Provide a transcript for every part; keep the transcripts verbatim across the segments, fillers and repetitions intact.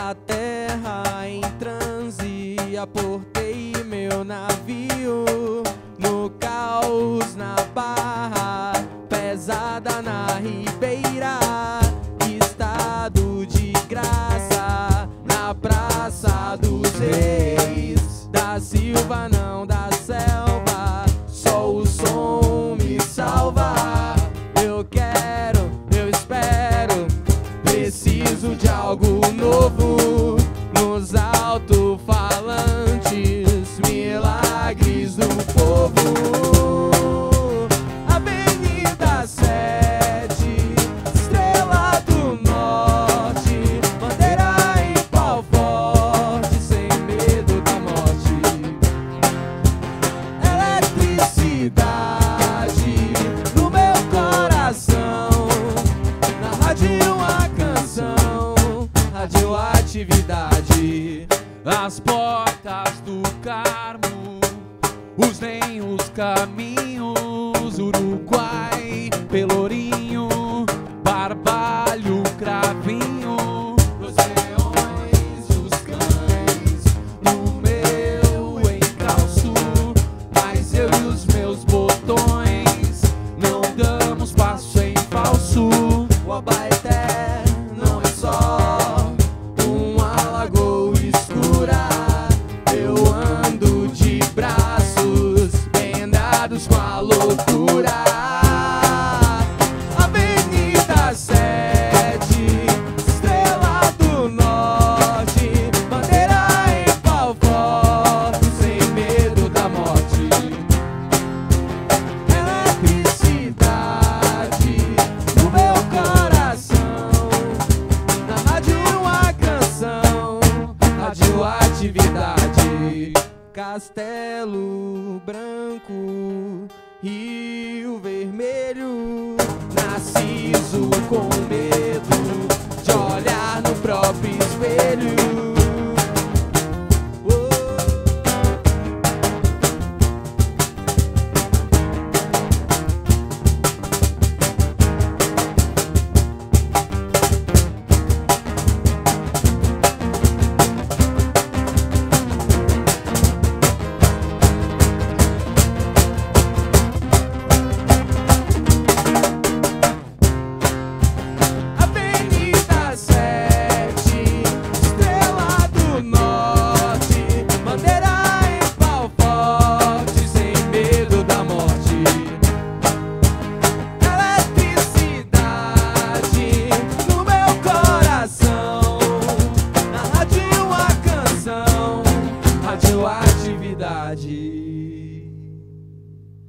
A terra em transe, aportei meu navio no caos, na barra pesada, na ribeira, estado de graça, na praça dos reis, da silva não da selva, só o som me salva. Eu quero, eu espero, preciso de algo novo nos alto-falantes, milagres do povo. As portas do Carmo, os lenhos, caminhos, Uruguai, Pelourinho, Barbalho, Cravinho, os leões, os cães, no meu encalço, mas eu e os meus botões não damos passo em falso. O Abaeté não é só Radioatividade. Castelo Branco, Rio Vermelho, Narciso com medo de olhar no próprio espelho.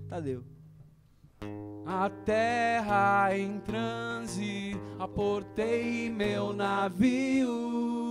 Tadeu. A terra em transe, aportei meu navio.